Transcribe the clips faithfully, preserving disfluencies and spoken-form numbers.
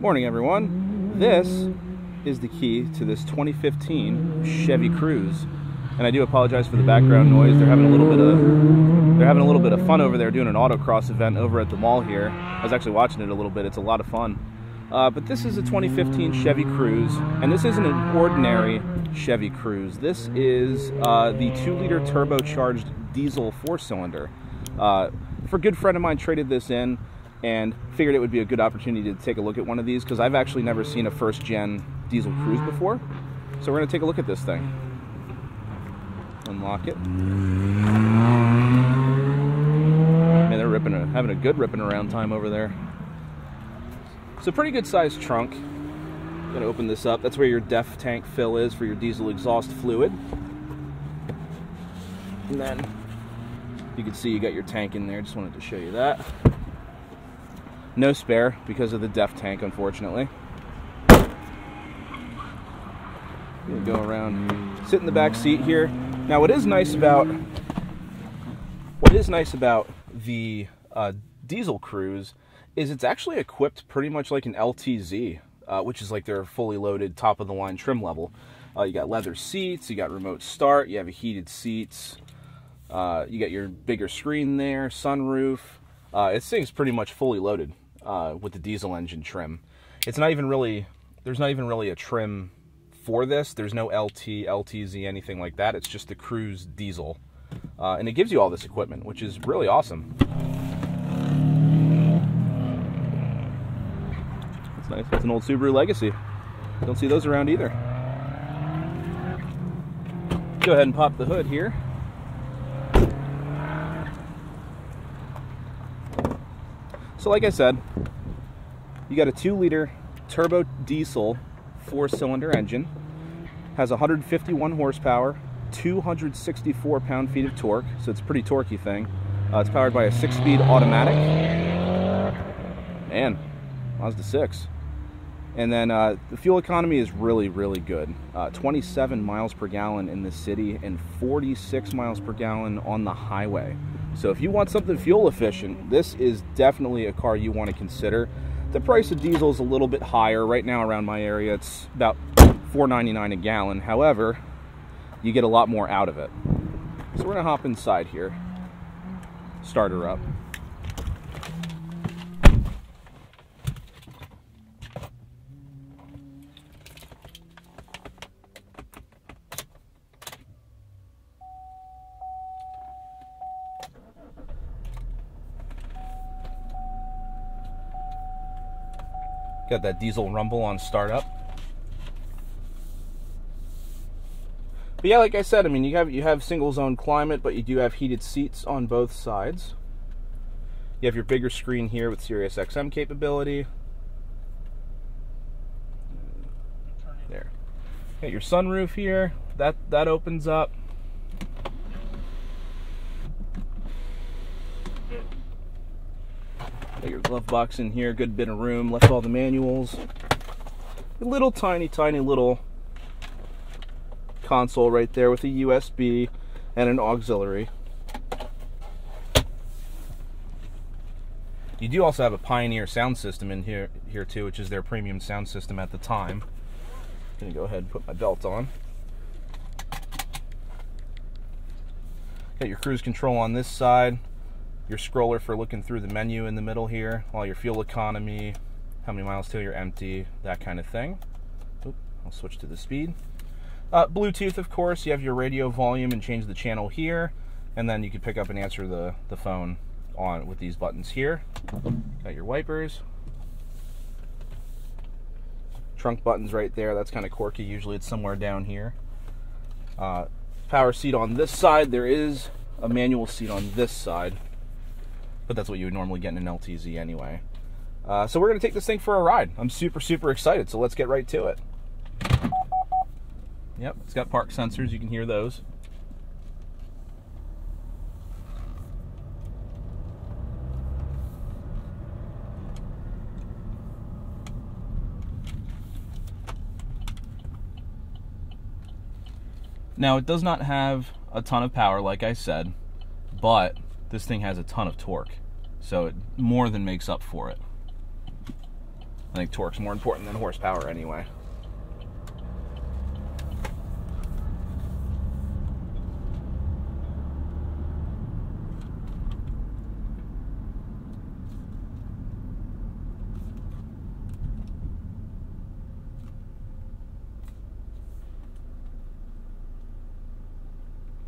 Morning everyone. This is the key to this twenty fifteen Chevy Cruze. And I do apologize for the background noise. They're having a little bit of they're having a little bit of fun over there doing an autocross event over at the mall here. I was actually watching it a little bit. It's a lot of fun. Uh, but this is a twenty fifteen Chevy Cruze, and this isn't an ordinary Chevy Cruze. This is uh, the two liter turbocharged diesel four cylinder. Uh, for a good friend of mine traded this in and figured it would be a good opportunity to take a look at one of these because I've actually never seen a first-gen diesel Cruze before. So we're going to take a look at this thing. Unlock it. Man, they're ripping a, having a good ripping around time over there. It's a pretty good sized trunk. I'm going to open this up. That's where your D E F tank fill is for your diesel exhaust fluid. And then you can see you got your tank in there. Just wanted to show you that. No spare because of the D E F tank, unfortunately. We'll go around, sit in the back seat here. Now, what is nice about what is nice about the uh, diesel Cruze is it's actually equipped pretty much like an L T Z, uh, which is like their fully loaded top of the line trim level. Uh, you got leather seats, you got remote start, you have a heated seats, uh, you got your bigger screen there, sunroof. Uh, this thing's pretty much fully loaded uh, with the diesel engine trim. It's not even really, there's not even really a trim for this. There's no L T, L T Z, anything like that. It's just the Cruze diesel. Uh, and it gives you all this equipment, which is really awesome. That's nice. It's an old Subaru Legacy. Don't see those around either. Go ahead and pop the hood here. So like I said, you got a two liter turbo diesel four cylinder engine, has one hundred fifty-one horsepower, two hundred sixty-four pound-feet of torque, so it's a pretty torquey thing. Uh, it's powered by a six speed automatic, man, Mazda six. And then uh, the fuel economy is really, really good. Uh, twenty-seven miles per gallon in the city and forty-six miles per gallon on the highway. So if you want something fuel efficient, this is definitely a car you want to consider. The price of diesel is a little bit higher. Right now around my area, it's about four ninety-nine a gallon. However, you get a lot more out of it. So we're going to hop inside here, start her up. Got that diesel rumble on startup. But yeah, like I said, I mean, you have you have single zone climate, but you do have heated seats on both sides. You have your bigger screen here with Sirius X M capability. There. Got your sunroof here. That that opens up. Got your glove box in here, good bit of room, left all the manuals. A little tiny, tiny little console right there with a U S B and an auxiliary. You do also have a Pioneer sound system in here, here too, which is their premium sound system at the time. I'm gonna go ahead and put my belt on. Got your cruise control on this side. Your scroller for looking through the menu in the middle here, all your fuel economy, how many miles till you're empty, that kind of thing. Oop, I'll switch to the speed. Uh, Bluetooth, of course, you have your radio volume and change the channel here, and then you can pick up and answer the, the phone on with these buttons here. Got your wipers. Trunk buttons right there, that's kind of quirky, usually it's somewhere down here. Uh, power seat on this side, there is a manual seat on this side. But that's what you would normally get in an L T Z anyway. Uh, so we're gonna take this thing for a ride. I'm super, super excited, so let's get right to it. Yep, it's got park sensors, you can hear those. Now, it does not have a ton of power, like I said, but this thing has a ton of torque, so it more than makes up for it. I think torque's more important than horsepower anyway.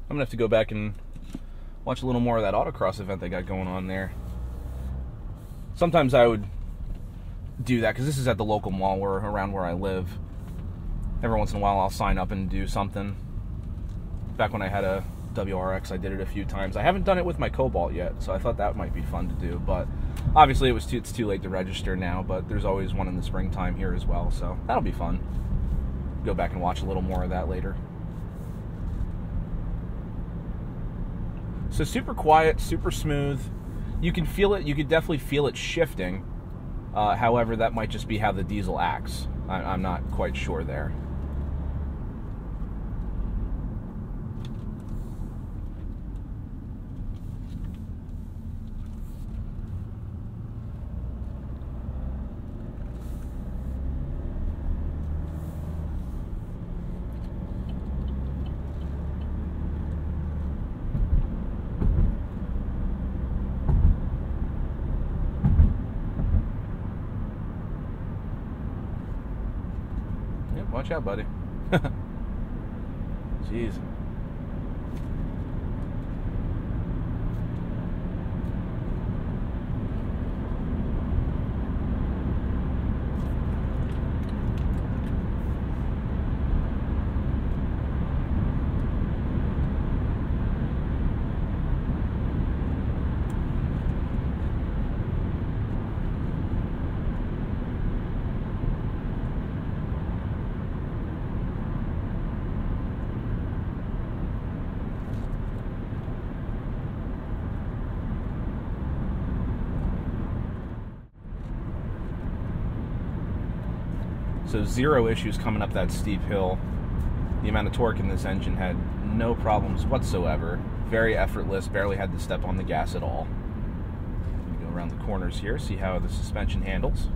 I'm gonna have to go back and watch a little more of that autocross event they got going on there. Sometimes I would do that because this is at the local mall where around where I live. Every once in a while, I'll sign up and do something. Back when I had a W R X, I did it a few times. I haven't done it with my Cobalt yet, so I thought that might be fun to do. But obviously, it was too, it's too late to register now. But there's always one in the springtime here as well, so that'll be fun. Go back and watch a little more of that later. So super quiet, super smooth. You can feel it. You could definitely feel it shifting. Uh, however, that might just be how the diesel acts. I, I'm not quite sure there. Watch out, buddy. Jeez. So zero issues coming up that steep hill. The amount of torque in this engine had no problems whatsoever. Very effortless, barely had to step on the gas at all. Let me go around the corners here, see how the suspension handles.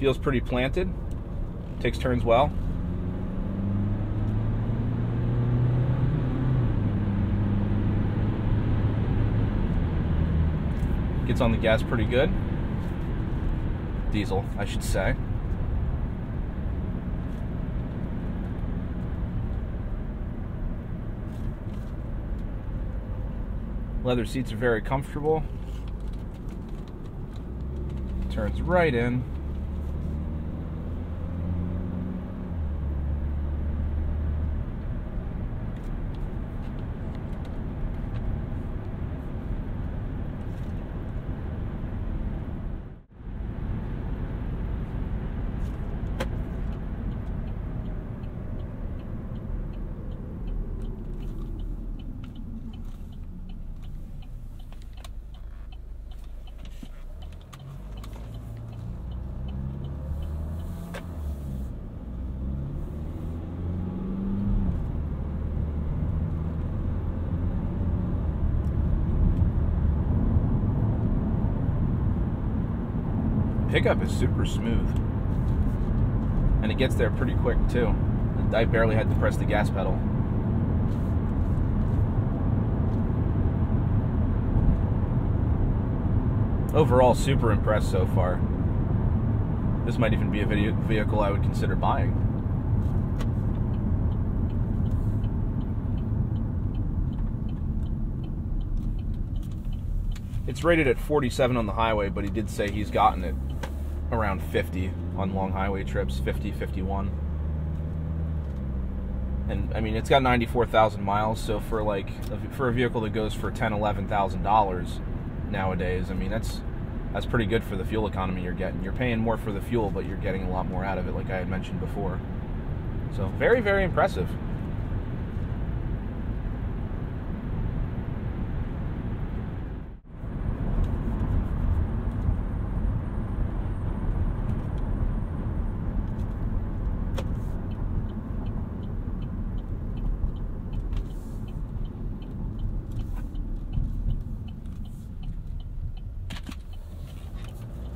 Feels pretty planted, takes turns well. Gets on the gas pretty good. Diesel, I should say. Leather seats are very comfortable. Turns right in. Pickup is super smooth, and it gets there pretty quick too. I barely had to press the gas pedal. Overall, super impressed so far. This might even be a vehicle I would consider buying. It's rated at forty-seven on the highway, but he did say he's gotten it around fifty on long highway trips, fifty, fifty-one. And I mean, it's got ninety-four thousand miles, so for like for a vehicle that goes for ten, eleven thousand dollars nowadays, I mean, that's that's pretty good for the fuel economy you're getting. You're paying more for the fuel, but you're getting a lot more out of it, like I had mentioned before. So very, very impressive.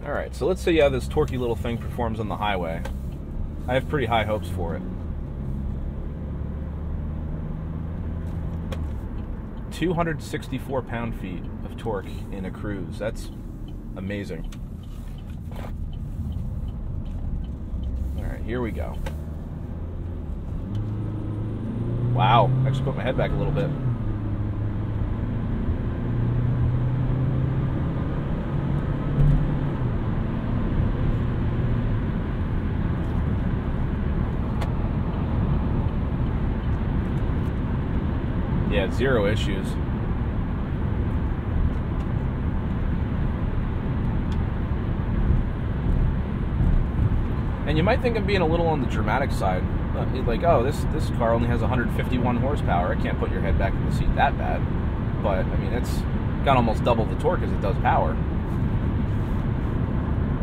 All right, so let's see how this torquey little thing performs on the highway. I have pretty high hopes for it. two hundred sixty-four pound-feet of torque in a Cruze. That's amazing. All right, here we go. Wow, I just put my head back a little bit. Yeah, zero issues. And you might think I'm being a little on the dramatic side. Like, oh, this, this car only has one hundred fifty-one horsepower. I can't put your head back in the seat that bad. But, I mean, it's got almost double the torque as it does power.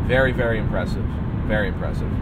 Very, very impressive. Very impressive.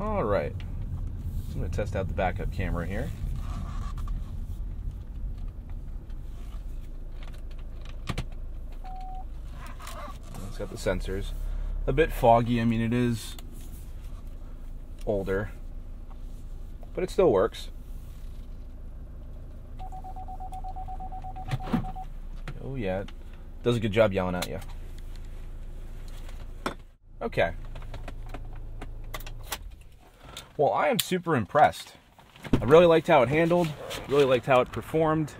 All right, so I'm going to test out the backup camera here. It's got the sensors. A bit foggy, I mean it is older, but it still works. Oh yeah, it does a good job yelling at you. Okay. Well, I am super impressed. I really liked how it handled, really liked how it performed.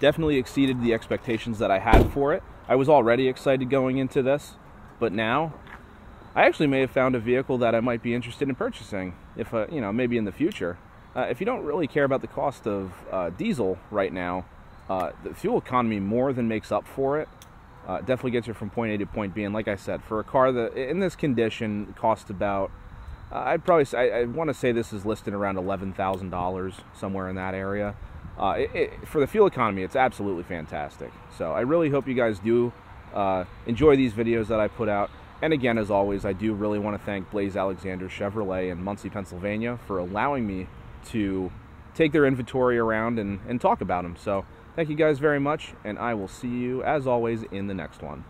Definitely exceeded the expectations that I had for it. I was already excited going into this, but now I actually may have found a vehicle that I might be interested in purchasing, if uh, you know, maybe in the future. Uh, if you don't really care about the cost of uh, diesel right now, uh, the fuel economy more than makes up for it. Uh, definitely gets you from point A to point B, and like I said, for a car that in this condition costs about I'd probably say, I, I want to say this is listed around eleven thousand dollars, somewhere in that area. Uh, it, it, for the fuel economy, it's absolutely fantastic. So I really hope you guys do uh, enjoy these videos that I put out. And again, as always, I do really want to thank Blaise Alexander Chevrolet in Muncie, Pennsylvania for allowing me to take their inventory around and, and talk about them. So thank you guys very much, and I will see you, as always, in the next one.